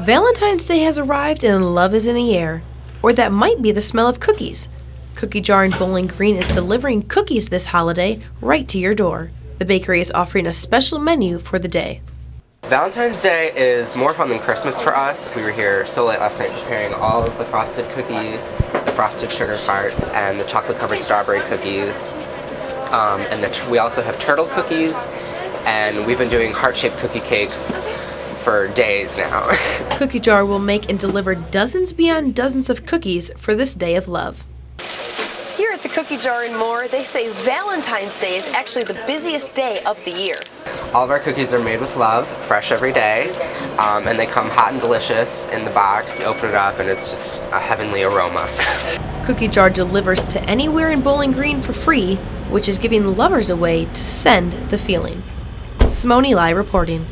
Valentine's Day has arrived and love is in the air. Or that might be the smell of cookies. Cookie Jar and Bowling Green is delivering cookies this holiday right to your door. The bakery is offering a special menu for the day. Valentine's Day is more fun than Christmas for us. We were here so late last night preparing all of the frosted cookies, the frosted sugar parts, and the chocolate-covered strawberry cookies. We also have turtle cookies, and we've been doing heart-shaped cookie cakes for days now. Cookie Jar will make and deliver dozens beyond dozens of cookies for this day of love. Here at the Cookie Jar and More, they say Valentine's Day is actually the busiest day of the year. All of our cookies are made with love, fresh every day, and they come hot and delicious in the box. You open it up and it's just a heavenly aroma. Cookie Jar delivers to anywhere in Bowling Green for free, which is giving lovers a way to send the feeling. Simone Eli reporting.